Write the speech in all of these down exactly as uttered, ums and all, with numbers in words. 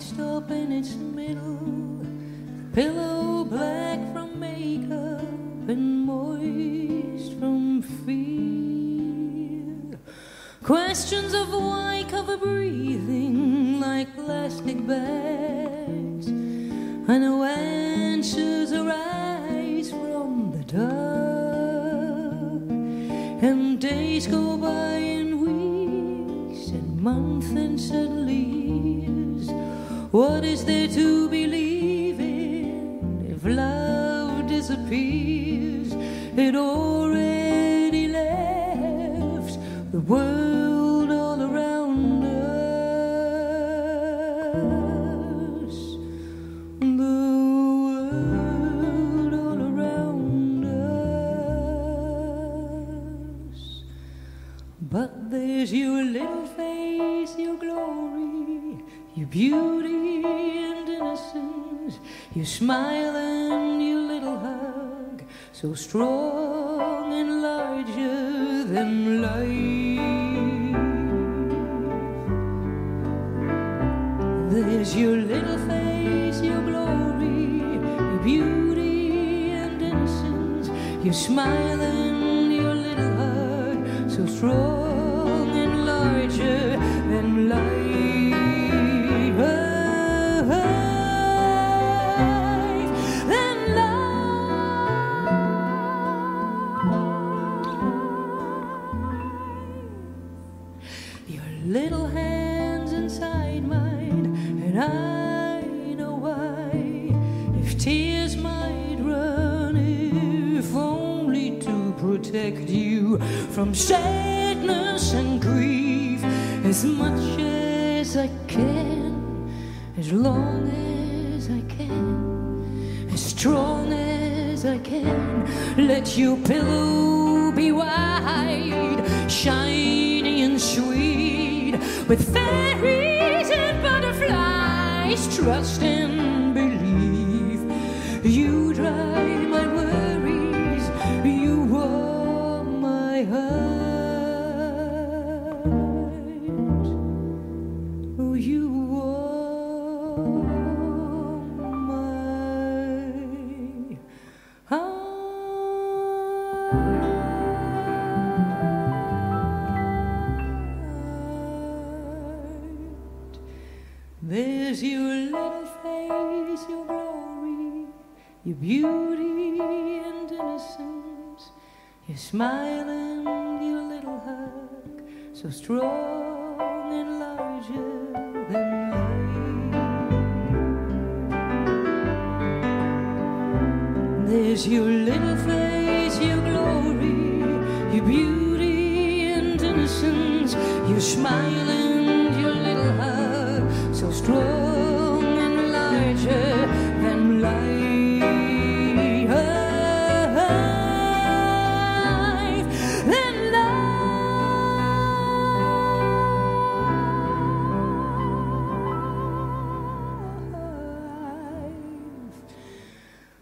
screeched up in its middle, pillow black from makeup and moist from fear. Questions of why cover breathing like plastic bags, and no answers arise from the dark. And days go by and weeks and months and suddenly years. What is there to believe in if love disappears? It already left the world all around us. The world all around us. But there's your little face, your glory, your beauty and innocence, your smile and your little hug, so strong and larger than life. There's your little face, your glory, your beauty and innocence, your smile and your little hug, so strong and larger than life. Little hands inside mine, and I know why. If tears might run, if only to protect you from sadness and grief, as much as I can, as long as I can, as strong as I can. Let your pillow be wide, shiny and sweet, with fairies and butterflies. Trust and believe. You dry my worries, you warm my heart. Oh, you warm my heart. There's your little face, your glory, your beauty and innocence, your smile and your little hug, so strong and larger than life. There's your little face, your glory, your beauty and innocence, your smile and your little hug, so strong and larger than life,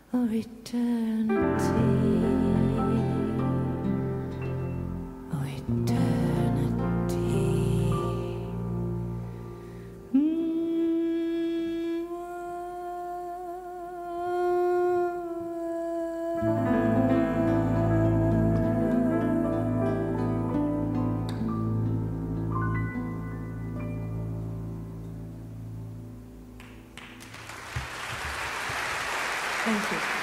than life, or eternity, or eternity. Thank you.